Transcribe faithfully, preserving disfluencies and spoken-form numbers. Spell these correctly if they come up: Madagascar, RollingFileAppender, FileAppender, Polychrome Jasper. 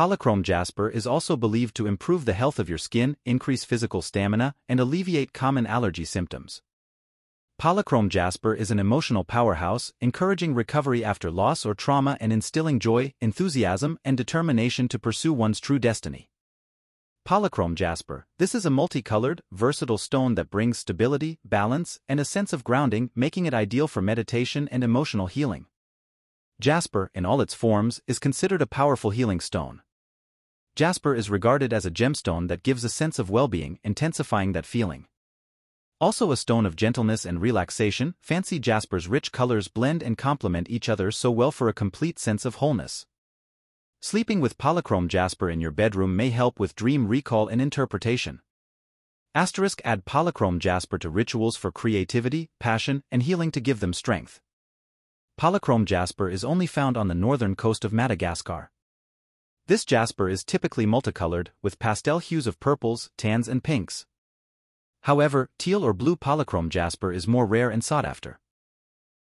Polychrome Jasper is also believed to improve the health of your skin, increase physical stamina, and alleviate common allergy symptoms. Polychrome Jasper is an emotional powerhouse, encouraging recovery after loss or trauma and instilling joy, enthusiasm, and determination to pursue one's true destiny. Polychrome Jasper. This is a multicolored, versatile stone that brings stability, balance, and a sense of grounding, making it ideal for meditation and emotional healing. Jasper, in all its forms, is considered a powerful healing stone. Jasper is regarded as a gemstone that gives a sense of well-being, intensifying that feeling. Also a stone of gentleness and relaxation, fancy Jasper's rich colors blend and complement each other so well for a complete sense of wholeness. Sleeping with Polychrome Jasper in your bedroom may help with dream recall and interpretation. Asterisk add Polychrome Jasper to rituals for creativity, passion, and healing to give them strength. Polychrome Jasper is only found on the northern coast of Madagascar. This Jasper is typically multicolored, with pastel hues of purples, tans, and pinks. However, teal or blue Polychrome Jasper is more rare and sought after.